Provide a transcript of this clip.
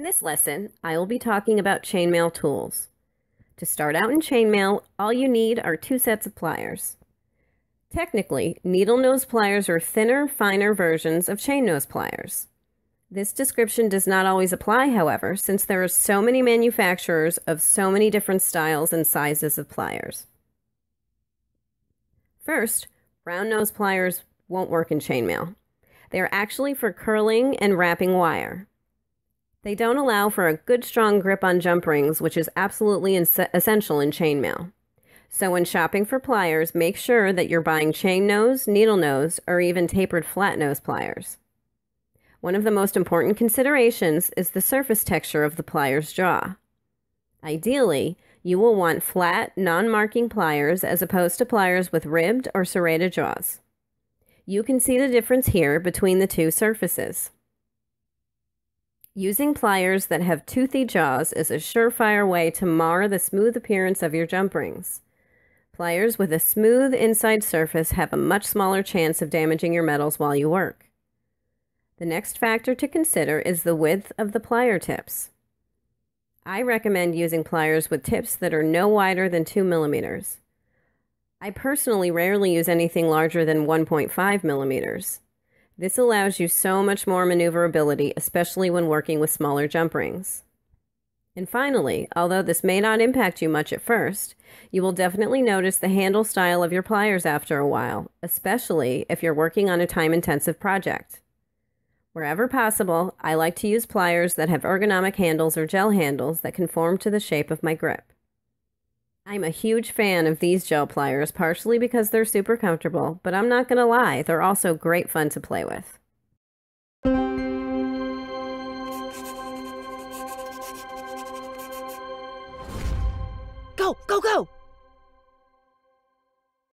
In this lesson, I will be talking about chainmail tools. To start out in chainmail, all you need are two sets of pliers. Technically, needle nose pliers are thinner, finer versions of chain nose pliers. This description does not always apply, however, since there are so many manufacturers of so many different styles and sizes of pliers. First, round nose pliers won't work in chainmail. They are actually for curling and wrapping wire. They don't allow for a good strong grip on jump rings, which is absolutely essential in chainmail. So when shopping for pliers, make sure that you're buying chain nose, needle nose, or even tapered flat nose pliers. One of the most important considerations is the surface texture of the plier's jaw. Ideally, you will want flat, non-marking pliers as opposed to pliers with ribbed or serrated jaws. You can see the difference here between the two surfaces. Using pliers that have toothy jaws is a surefire way to mar the smooth appearance of your jump rings. Pliers with a smooth inside surface have a much smaller chance of damaging your metals while you work. The next factor to consider is the width of the plier tips. I recommend using pliers with tips that are no wider than 2 millimeters. I personally rarely use anything larger than 1.5 millimeters. This allows you so much more maneuverability, especially when working with smaller jump rings. And finally, although this may not impact you much at first, you will definitely notice the handle style of your pliers after a while, especially if you're working on a time-intensive project. Wherever possible, I like to use pliers that have ergonomic handles or gel handles that conform to the shape of my grip. I'm a huge fan of these gel pliers, partially because they're super comfortable, but I'm not gonna lie, they're also great fun to play with. Go, go, go!